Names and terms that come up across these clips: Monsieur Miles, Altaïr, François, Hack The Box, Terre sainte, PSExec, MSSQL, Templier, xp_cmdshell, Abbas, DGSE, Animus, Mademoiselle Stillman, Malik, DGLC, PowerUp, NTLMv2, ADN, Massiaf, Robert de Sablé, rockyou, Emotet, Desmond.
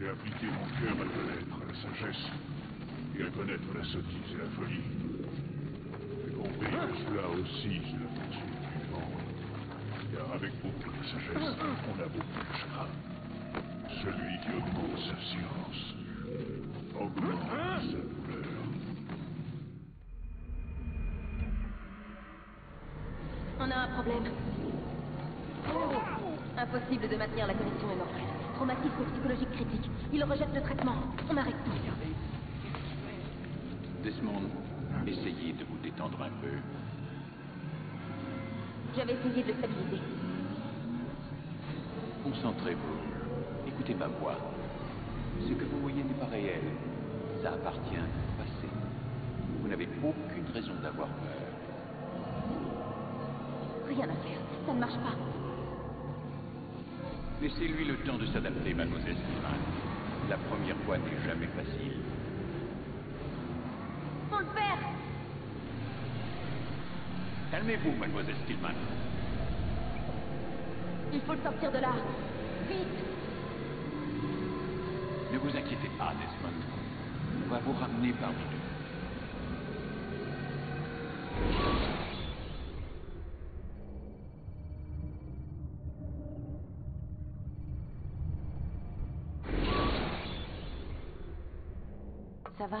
et appliquer mon cœur à connaître la sagesse et à connaître la sottise et la folie. J'ai compris que cela aussi, c'est la poursuite du vent. Car avec beaucoup de sagesse, on a beaucoup de chakras. Celui qui augmente sa science, augmente sa douleur. On a un problème. Impossible de maintenir la connexion énorme. Traumatisme psychologique critique. Il rejette le traitement. On arrête tout. Desmond, essayez de vous détendre un peu. J'avais essayé de le stabiliser. Concentrez-vous. Écoutez ma voix. Ce que vous voyez n'est pas réel. Ça appartient au passé. Vous n'avez aucune raison d'avoir peur. Rien à faire. Ça ne marche pas. Laissez-lui le temps de s'adapter, Mademoiselle Stillman. La première fois n'est jamais facile. Faut le faire! Calmez-vous, Mademoiselle Stillman. Il faut le sortir de là. Vite! Ne vous inquiétez pas, Desmond. On va vous ramener parmi nous. Ça va?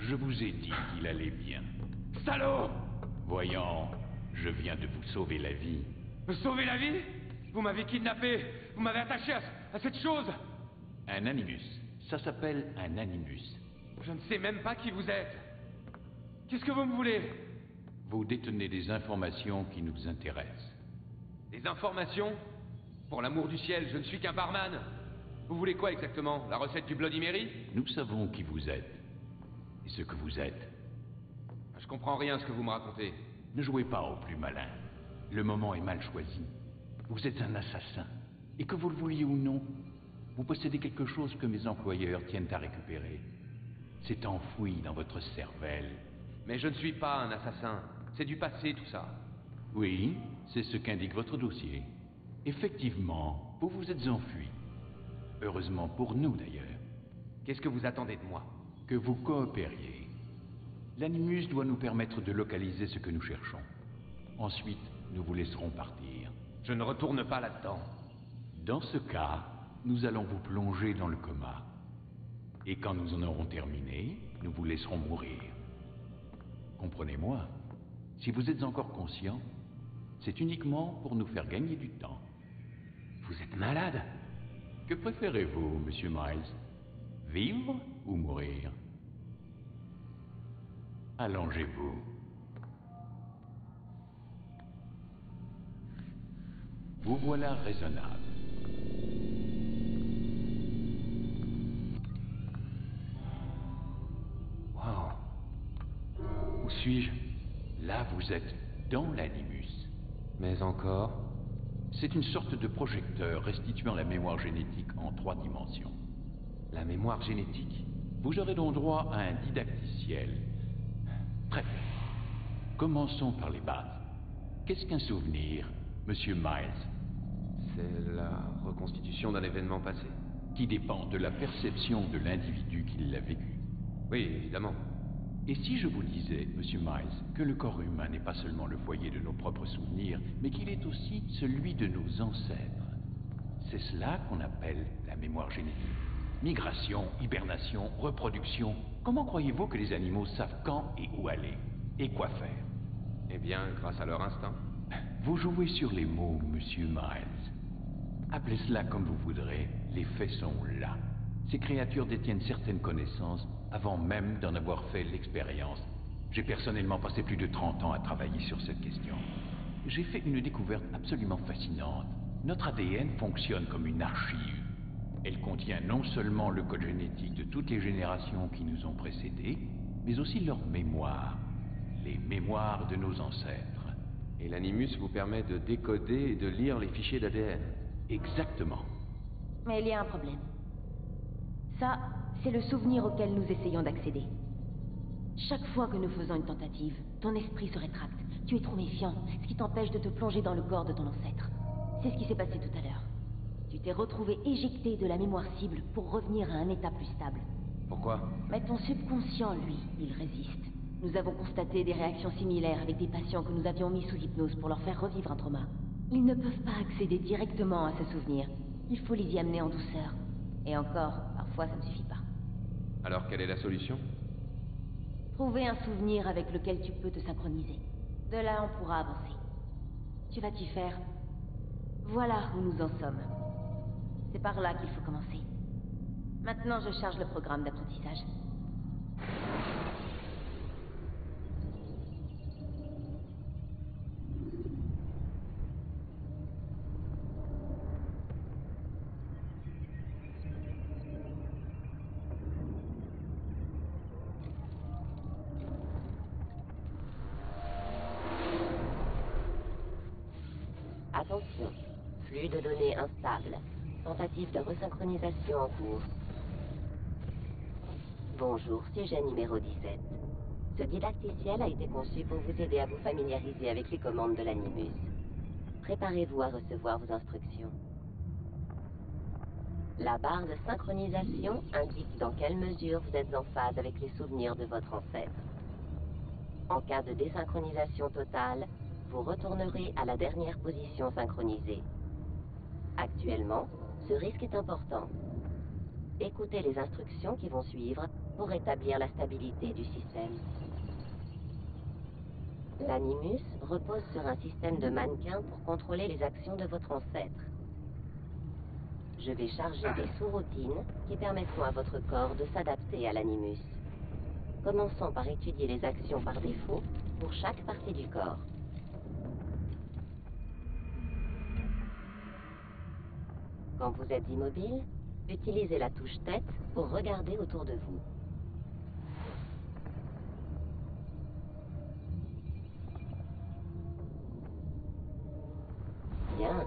Je vous ai dit qu'il allait bien. Salaud! Voyons, je viens de vous sauver la vie. Me sauver la vie? Vous m'avez kidnappé, vous m'avez attaché à cette chose. Un animus. Ça s'appelle un animus. Je ne sais même pas qui vous êtes. Qu'est-ce que vous me voulez? Vous détenez des informations qui nous intéressent. Des informations? Pour l'amour du ciel, je ne suis qu'un barman. Vous voulez quoi exactement? La recette du Bloody Mary? Nous savons qui vous êtes. Et ce que vous êtes. Je comprends rien à ce que vous me racontez. Ne jouez pas au plus malin. Le moment est mal choisi. Vous êtes un assassin. Et que vous le vouliez ou non, vous possédez quelque chose que mes employeurs tiennent à récupérer. C'est enfoui dans votre cervelle. Mais je ne suis pas un assassin. C'est du passé tout ça. Oui, c'est ce qu'indique votre dossier. Effectivement, vous vous êtes enfui. Heureusement pour nous, d'ailleurs. Qu'est-ce que vous attendez de moi? Que vous coopériez. L'animus doit nous permettre de localiser ce que nous cherchons. Ensuite, nous vous laisserons partir. Je ne retourne pas là-dedans. Dans ce cas, nous allons vous plonger dans le coma. Et quand nous en aurons terminé, nous vous laisserons mourir. Comprenez-moi, si vous êtes encore conscient, c'est uniquement pour nous faire gagner du temps. Vous êtes malade? Que préférez-vous, Monsieur Miles? Vivre ou mourir? Allongez-vous. Vous voilà raisonnable. Wow. Où suis-je? Là, vous êtes dans l'animus. Mais encore? C'est une sorte de projecteur restituant la mémoire génétique en 3 dimensions. La mémoire génétique? Vous aurez donc droit à un didacticiel. Très bien. Commençons par les bases. Qu'est-ce qu'un souvenir, Monsieur Miles? C'est la reconstitution d'un événement passé. Qui dépend de la perception de l'individu qui l'a vécu. Oui, évidemment. Et si je vous disais, Monsieur Miles, que le corps humain n'est pas seulement le foyer de nos propres souvenirs, mais qu'il est aussi celui de nos ancêtres. C'est cela qu'on appelle la mémoire génétique. Migration, hibernation, reproduction. Comment croyez-vous que les animaux savent quand et où aller? Et quoi faire? Eh bien, grâce à leur instinct. Vous jouez sur les mots, Monsieur Miles. Appelez cela comme vous voudrez, les faits sont là. Ces créatures détiennent certaines connaissances avant même d'en avoir fait l'expérience. J'ai personnellement passé plus de 30 ans à travailler sur cette question. J'ai fait une découverte absolument fascinante. Notre ADN fonctionne comme une archive. Elle contient non seulement le code génétique de toutes les générations qui nous ont précédés, mais aussi leur mémoire, les mémoires de nos ancêtres. Et l'animus vous permet de décoder et de lire les fichiers d'ADN. Exactement. Mais il y a un problème. Ça, c'est le souvenir auquel nous essayons d'accéder. Chaque fois que nous faisons une tentative, ton esprit se rétracte. Tu es trop méfiant, ce qui t'empêche de te plonger dans le corps de ton ancêtre. C'est ce qui s'est passé tout à l'heure. Tu Tu t'es retrouvé éjecté de la mémoire cible pour revenir à un état plus stable. Pourquoi? Mais ton subconscient, lui, il résiste. Nous avons constaté des réactions similaires avec des patients que nous avions mis sous hypnose pour leur faire revivre un trauma. Ils ne peuvent pas accéder directement à ce souvenir. Il faut les y amener en douceur. Et encore, parfois ça ne suffit pas. Alors quelle est la solution? Trouver un souvenir avec lequel tu peux te synchroniser. De là, on pourra avancer. Tu vas t'y faire. Voilà où nous en sommes. C'est par là qu'il faut commencer. Maintenant, je charge le programme d'apprentissage. Attention, flux de données instable. Tentative de resynchronisation en cours. Bonjour, sujet numéro 17. Ce didacticiel a été conçu pour vous aider à vous familiariser avec les commandes de l'Animus. Préparez-vous à recevoir vos instructions. La barre de synchronisation indique dans quelle mesure vous êtes en phase avec les souvenirs de votre ancêtre. En cas de désynchronisation totale, vous retournerez à la dernière position synchronisée. Actuellement, ce risque est important. Écoutez les instructions qui vont suivre pour rétablir la stabilité du système. L'Animus repose sur un système de mannequins pour contrôler les actions de votre ancêtre. Je vais charger des sous-routines qui permettront à votre corps de s'adapter à l'Animus. Commençons par étudier les actions par défaut pour chaque partie du corps. Quand vous êtes immobile, utilisez la touche tête pour regarder autour de vous. Bien. Maintenant,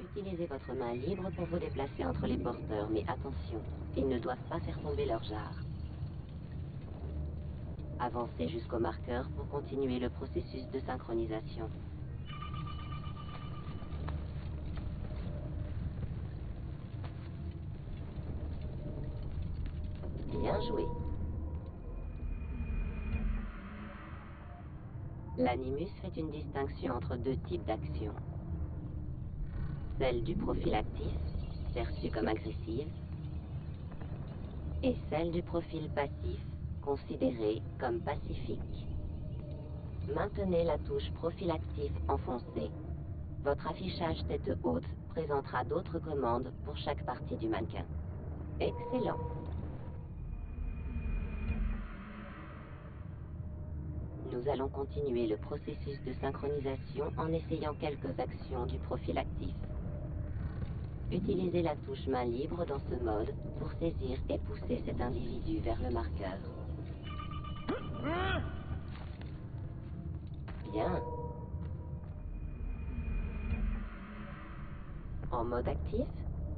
utilisez votre main libre pour vous déplacer entre les porteurs, mais attention, ils ne doivent pas faire tomber leur jarre. Avancez jusqu'au marqueur pour continuer le processus de synchronisation. Bien joué. L'Animus fait une distinction entre deux types d'actions. Celle du profil actif, perçue comme agressive, et celle du profil passif, considérée comme pacifique. Maintenez la touche profil actif enfoncée. Votre affichage tête haute présentera d'autres commandes pour chaque partie du mannequin. Excellent. Nous allons continuer le processus de synchronisation en essayant quelques actions du profil actif. Utilisez la touche main libre dans ce mode pour saisir et pousser cet individu vers le marqueur. Bien. En mode actif,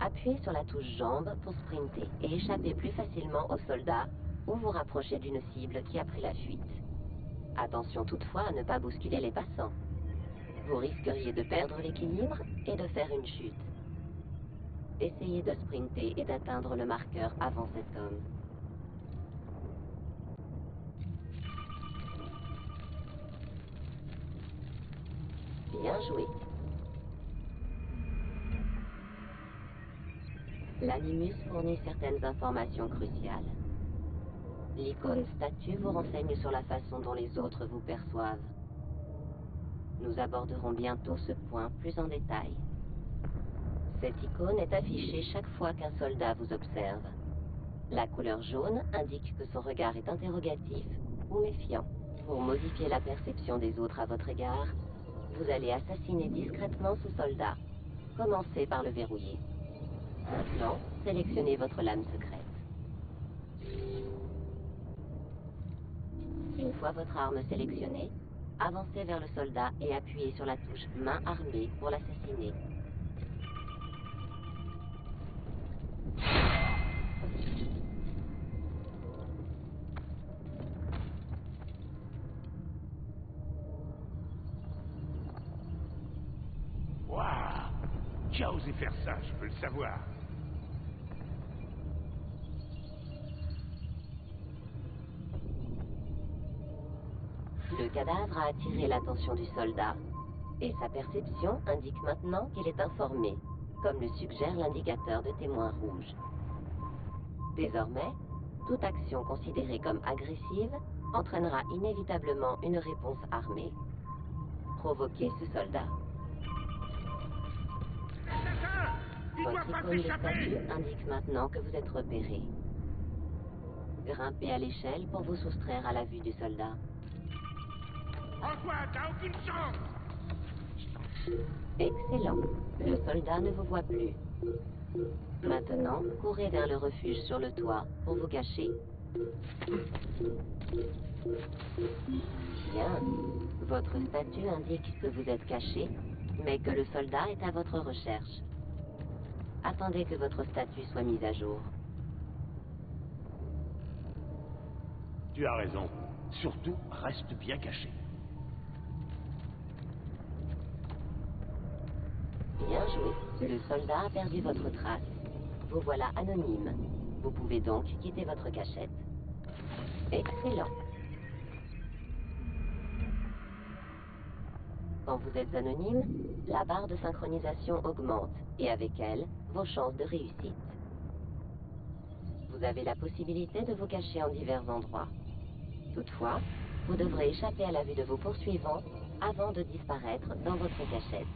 appuyez sur la touche jambe pour sprinter et échapper plus facilement aux soldats ou vous rapprocher d'une cible qui a pris la fuite. Attention toutefois à ne pas bousculer les passants. Vous risqueriez de perdre l'équilibre et de faire une chute. Essayez de sprinter et d'atteindre le marqueur avant cet homme. Bien joué. L'Animus fournit certaines informations cruciales. L'icône statue vous renseigne sur la façon dont les autres vous perçoivent. Nous aborderons bientôt ce point plus en détail. Cette icône est affichée chaque fois qu'un soldat vous observe. La couleur jaune indique que son regard est interrogatif ou méfiant. Pour modifier la perception des autres à votre égard, vous allez assassiner discrètement ce soldat. Commencez par le verrouiller. Maintenant, sélectionnez votre lame secrète. Une fois votre arme sélectionnée, avancez vers le soldat et appuyez sur la touche « Main armée » pour l'assassiner. qui a osé faire ça, je veux le savoir. Le cadavre a attiré l'attention du soldat, et sa perception indique maintenant qu'il est informé, comme le suggère l'indicateur de témoin rouge. Désormais, toute action considérée comme agressive entraînera inévitablement une réponse armée. Provoquez ce soldat. Votre icône de statut indique maintenant que vous êtes repéré. Grimpez à l'échelle pour vous soustraire à la vue du soldat. François, t'as aucune chance! Excellent. Le soldat ne vous voit plus. Maintenant, courez vers le refuge sur le toit pour vous cacher. Bien. Votre statut indique que vous êtes caché, mais que le soldat est à votre recherche. Attendez que votre statut soit mis à jour. Tu as raison. Surtout, reste bien caché. Bien joué. Le soldat a perdu votre trace. Vous voilà anonyme. Vous pouvez donc quitter votre cachette. Excellent. Quand vous êtes anonyme, la barre de synchronisation augmente, et avec elle, vos chances de réussite. Vous avez la possibilité de vous cacher en divers endroits. Toutefois, vous devrez échapper à la vue de vos poursuivants avant de disparaître dans votre cachette.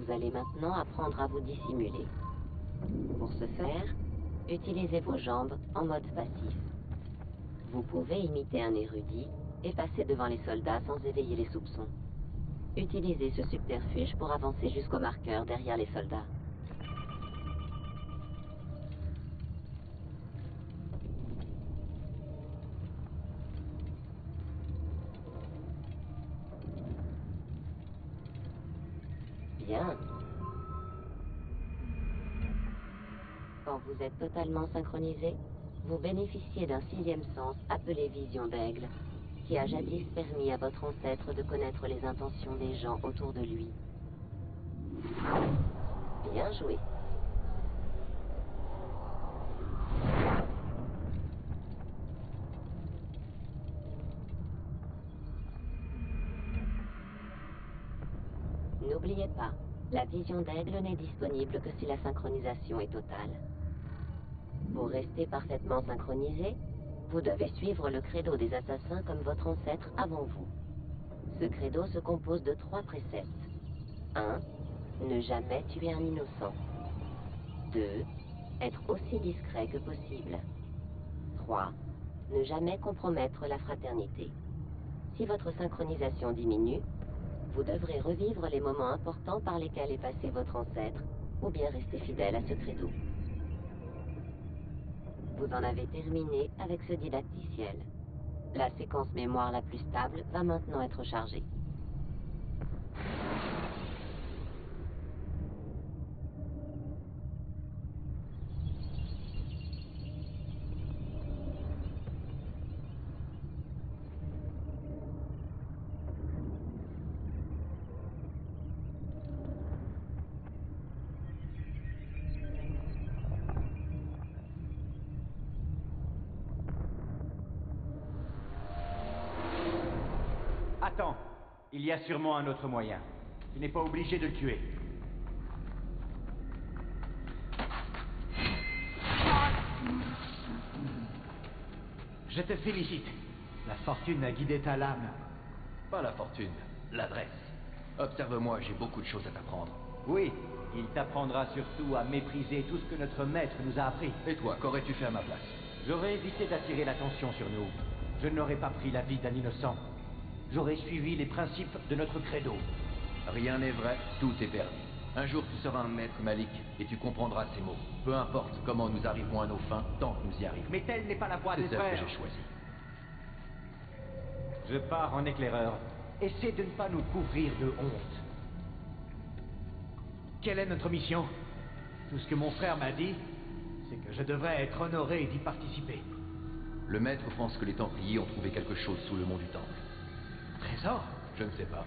Vous allez maintenant apprendre à vous dissimuler. Pour ce faire, utilisez vos jambes en mode passif. Vous pouvez imiter un érudit et passer devant les soldats sans éveiller les soupçons. Utilisez ce subterfuge pour avancer jusqu'au marqueur derrière les soldats. Quand vous êtes totalement synchronisé, vous bénéficiez d'un sixième sens appelé vision d'aigle, qui a jadis permis à votre ancêtre de connaître les intentions des gens autour de lui. Bien joué. N'oubliez pas, la vision d'aigle n'est disponible que si la synchronisation est totale. Pour rester parfaitement synchronisé, vous devez suivre le credo des assassins comme votre ancêtre avant vous. Ce credo se compose de 3 préceptes. 1. Ne jamais tuer un innocent. 2. Être aussi discret que possible. 3. Ne jamais compromettre la fraternité. Si votre synchronisation diminue, vous devrez revivre les moments importants par lesquels est passé votre ancêtre, ou bien rester fidèle à ce credo. Vous en avez terminé avec ce didacticiel. La séquence mémoire la plus stable va maintenant être chargée. Attends, il y a sûrement un autre moyen. Tu n'es pas obligé de le tuer. Je te félicite. La fortune a guidé ta lame. Pas la fortune, l'adresse. Observe-moi, j'ai beaucoup de choses à t'apprendre. Oui, il t'apprendra surtout à mépriser tout ce que notre maître nous a appris. Et toi, qu'aurais-tu fait à ma place? J'aurais évité d'attirer l'attention sur nous. Je n'aurais pas pris la vie d'un innocent. J'aurais suivi les principes de notre credo. Rien n'est vrai, tout est permis. Un jour tu seras un maître, Malik, et tu comprendras ces mots. Peu importe comment nous arrivons à nos fins, tant que nous y arrivons. Mais telle n'est pas la voie des frères. C'est celle que j'ai choisie. Je pars en éclaireur. Essaie de ne pas nous couvrir de honte. Quelle est notre mission? Tout ce que mon frère m'a dit, c'est que je devrais être honoré d'y participer. Le maître pense que les Templiers ont trouvé quelque chose sous le mont du Temple. Trésor? Je ne sais pas.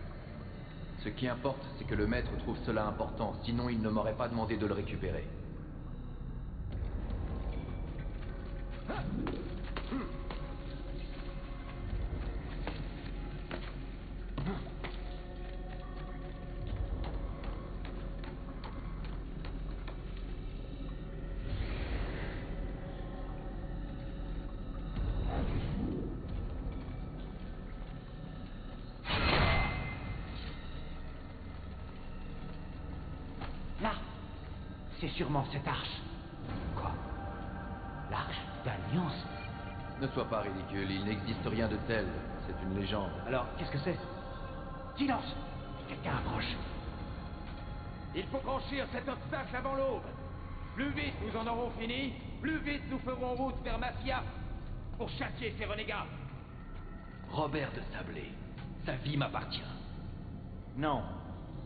Ce qui importe, c'est que le maître trouve cela important, sinon il ne m'aurait pas demandé de le récupérer. C'est sûrement cette arche. Quoi? L'arche d'alliance? Ne sois pas ridicule, il n'existe rien de tel. C'est une légende. Alors, qu'est-ce que c'est? Silence! Quelqu'un approche. Il faut franchir cet obstacle avant l'aube. Plus vite nous en aurons fini, plus vite nous ferons route vers Massiaf pour chasser ces renégats. Robert de Sablé, sa vie m'appartient. Non.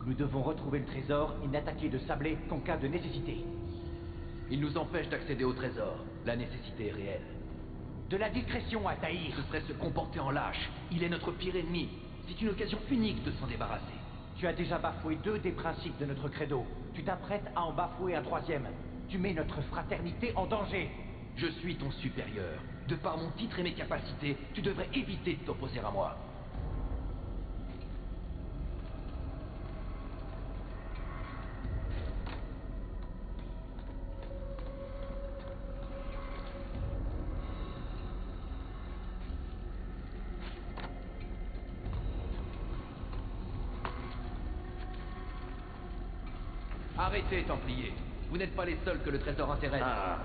Nous devons retrouver le trésor et n'attaquer de Sablé qu'en cas de nécessité. Il nous empêche d'accéder au trésor. La nécessité est réelle. De la discrétion, Altaïr. Ce serait se comporter en lâche. Il est notre pire ennemi. C'est une occasion unique de s'en débarrasser. Tu as déjà bafoué deux des principes de notre credo. Tu t'apprêtes à en bafouer un troisième. Tu mets notre fraternité en danger. Je suis ton supérieur. De par mon titre et mes capacités, tu devrais éviter de t'opposer à moi. Arrêtez, Templier. Vous n'êtes pas les seuls que le trésor intéresse. Ah.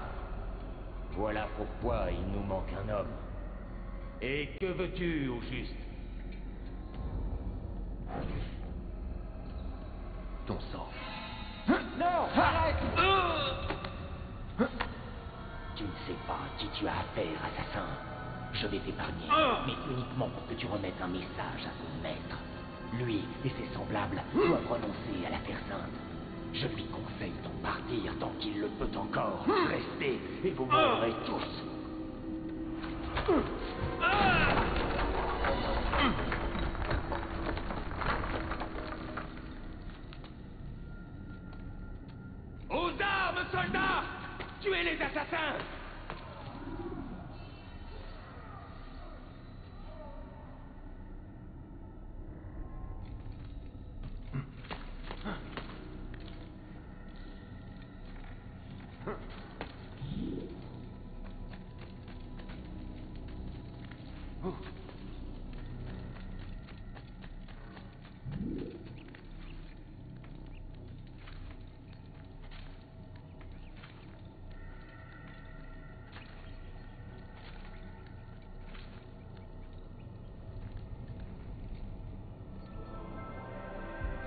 Voilà pourquoi il nous manque un homme. Et que veux-tu, au juste? Ton sang. Non, arrête! Tu ne sais pas à qui tu as affaire, assassin. Je vais t'épargner, mais uniquement pour que tu remettes un message à son maître. Lui et ses semblables doivent renoncer à la Terre sainte. Je lui conseille d'en partir tant qu'il le peut encore. Restez et vous mourrez tous. Aux armes, soldats! Tuez les assassins!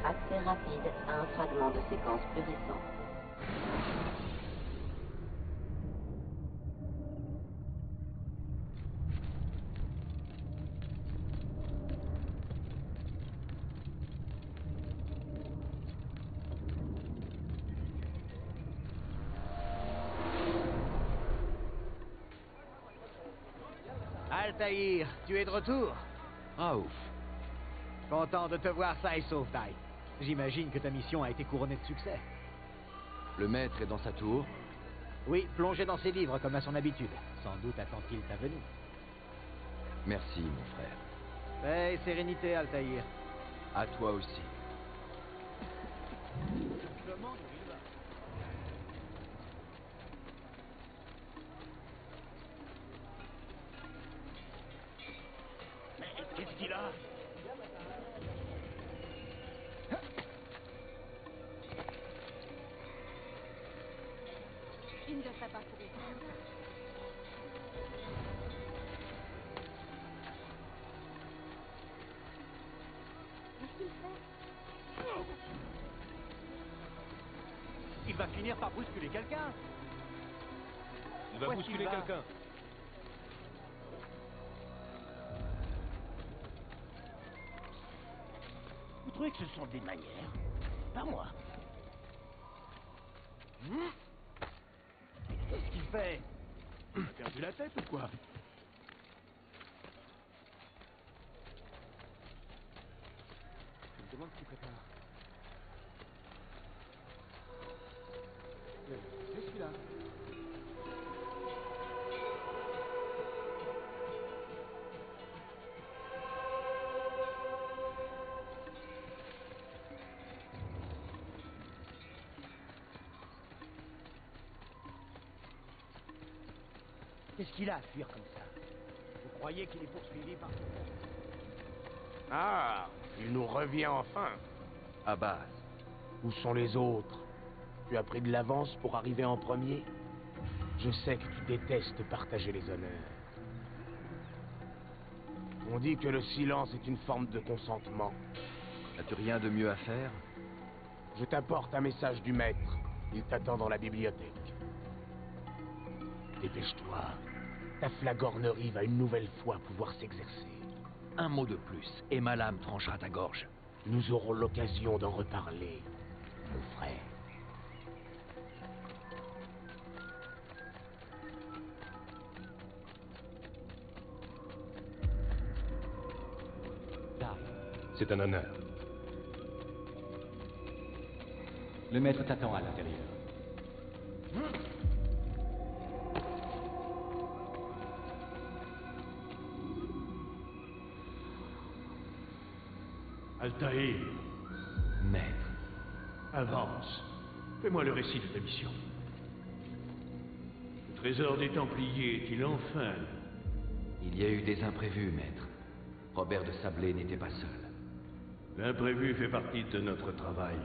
Accès rapide à un fragment de séquence plus récent. Altaïr, tu es de retour? Ah ouf. Content de te voir sain et sauf, Dai. J'imagine que ta mission a été couronnée de succès. Le maître est dans sa tour? Oui, plongé dans ses livres comme à son habitude. Sans doute attend-il ta venue. Merci, mon frère. Paix et sérénité, Altaïr. À toi aussi. Qu'est-ce qu'il a? Il va finir par bousculer quelqu'un. Il va bousculer quelqu'un. Vous trouvez que ce sont des manières? Pas moi. Qu'est-ce qu'il fait? Il a perdu la tête ou quoi? Je me demande ce qu'il prépare. C'est celui-là. Qu'est-ce qu'il a à fuir comme ça? Vous croyez qu'il est poursuivi par... Ah, il nous revient enfin. Abbas, où sont les autres? Tu as pris de l'avance pour arriver en premier? Je sais que tu détestes partager les honneurs. On dit que le silence est une forme de consentement. N'as-tu rien de mieux à faire? Je t'apporte un message du maître. Il t'attend dans la bibliothèque. Dépêche-toi. Ta flagornerie va une nouvelle fois pouvoir s'exercer. Un mot de plus, et ma lame tranchera ta gorge. Nous aurons l'occasion d'en reparler, mon frère. C'est un honneur. Le maître t'attend à l'intérieur. Altaïr. Maître. Avance. Fais-moi le récit de ta mission. Le trésor des Templiers est-il enfin... Il y a eu des imprévus, maître. Robert de Sablé n'était pas seul. L'imprévu fait partie de notre travail.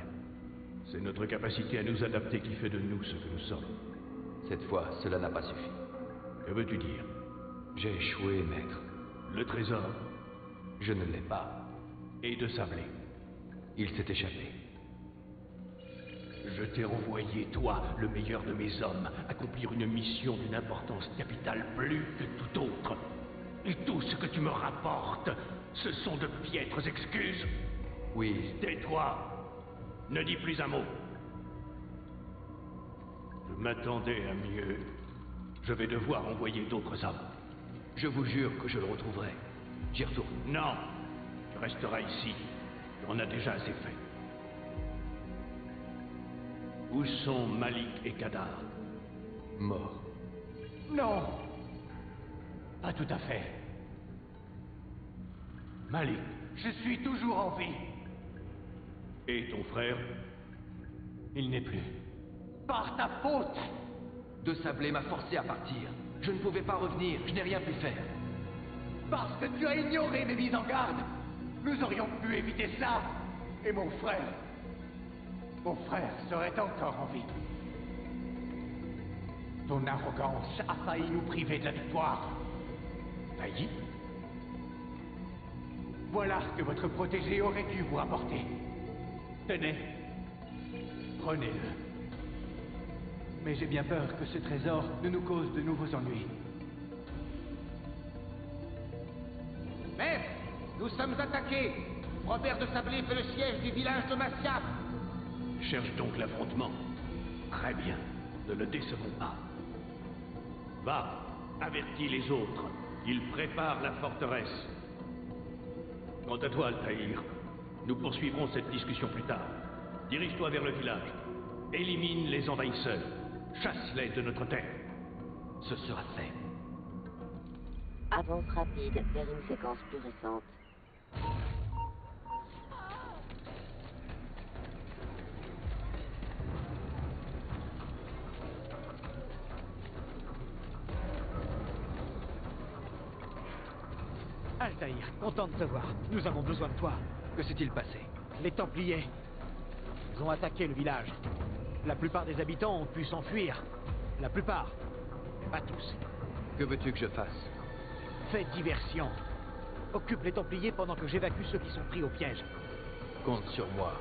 C'est notre capacité à nous adapter qui fait de nous ce que nous sommes. Cette fois, cela n'a pas suffi. Que veux-tu dire? J'ai échoué, maître. Le trésor? Je ne l'ai pas. Et de Sablé. Il s'est échappé. Je t'ai envoyé, toi, le meilleur de mes hommes, accomplir une mission d'une importance capitale plus que tout autre. Et tout ce que tu me rapportes, ce sont de piètres excuses. Oui. Tais-toi. Ne dis plus un mot. Je m'attendais à mieux. Je vais devoir envoyer d'autres hommes. Je vous jure que je le retrouverai. J'y retourne. Non. Tu resteras ici. Tu en as déjà assez fait. Où sont Malik et Kadar? Morts. Non! Pas tout à fait. Malik, je suis toujours en vie. Et ton frère? Il n'est plus. Par ta faute! De Sablé m'a forcé à partir. Je ne pouvais pas revenir, je n'ai rien pu faire. Parce que tu as ignoré mes mises en garde! Nous aurions pu éviter ça, et mon frère serait encore en vie. Ton arrogance a failli nous priver de la victoire. Failli? Voilà ce que votre protégé aurait dû vous apporter. Tenez, prenez-le. Mais j'ai bien peur que ce trésor ne nous cause de nouveaux ennuis. Merde! Nous sommes attaqués. Robert de Sablé fait le siège du village de Massiaf. Cherche donc l'affrontement. Très bien. Ne le décevons pas. Va, avertis les autres. Ils préparent la forteresse. Quant à toi, Altaïr, nous poursuivrons cette discussion plus tard. Dirige-toi vers le village. Élimine les envahisseurs. Chasse-les de notre terre. Ce sera fait. Avance rapide vers une séquence plus récente. Altaïr, content de te voir. Nous avons besoin de toi. Que s'est-il passé? Les Templiers. Ils ont attaqué le village. La plupart des habitants ont pu s'enfuir. La plupart. Pas tous. Que veux-tu que je fasse? Fais diversion. Occupe les Templiers pendant que j'évacue ceux qui sont pris au piège. Compte sur moi.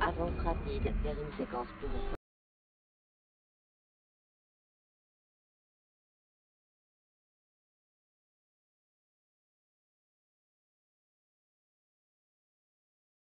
Avance rapide vers une séquence plus